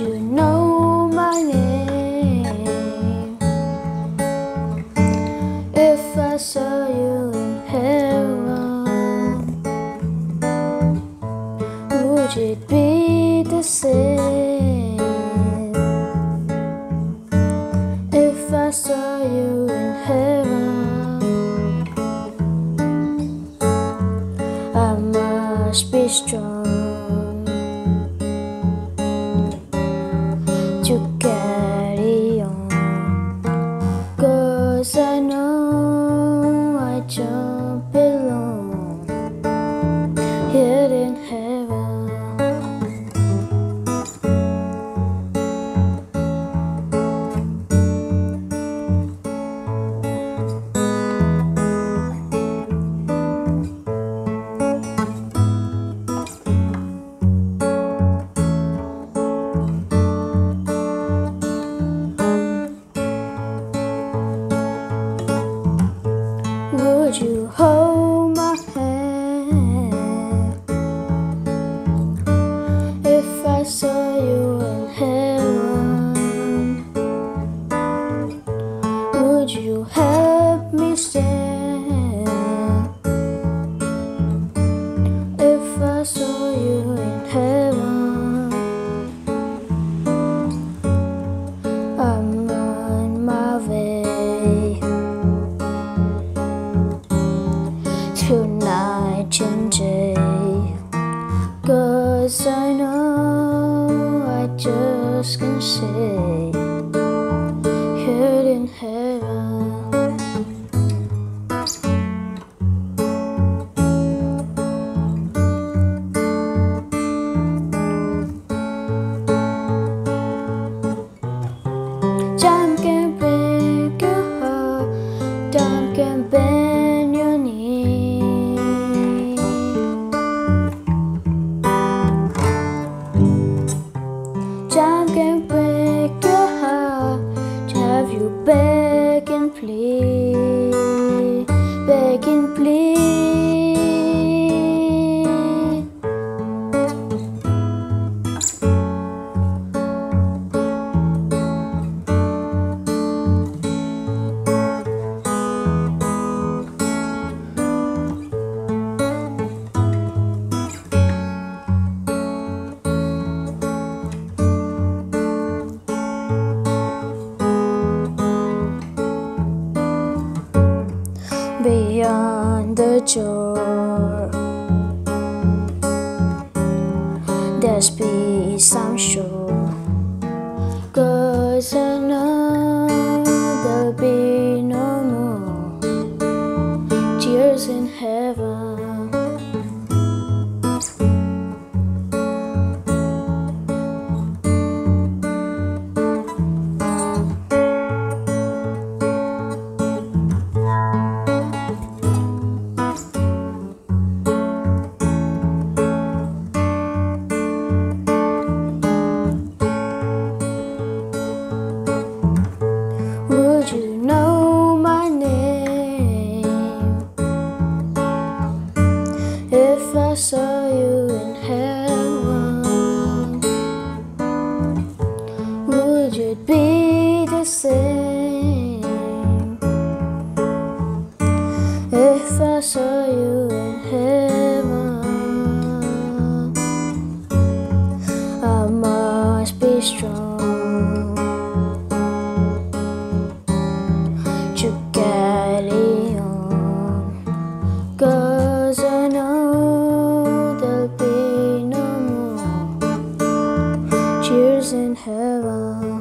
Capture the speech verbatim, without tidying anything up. you know my name? If I saw you in heaven, would it be the same? If I saw you in heaven, I must be strong to carry on, 'cause I know I don't belong here in heaven. Would you hold my hand if I saw you in heaven? Would you help me stand if I saw you in heaven? I'm on my way. Night and day, 'cause I know I just can't stay here in heaven. Time can break your heart, time can bend your knee. Time can break your heart to have you beg and plead, beg and plead. Beyond the door, there's peace, I'm sure, 'cause I know there'll be no more tears in heaven. If I saw you in heaven, would it be the same? If I saw you in heaven, I must be strong to carry on, 'cause I know in heaven.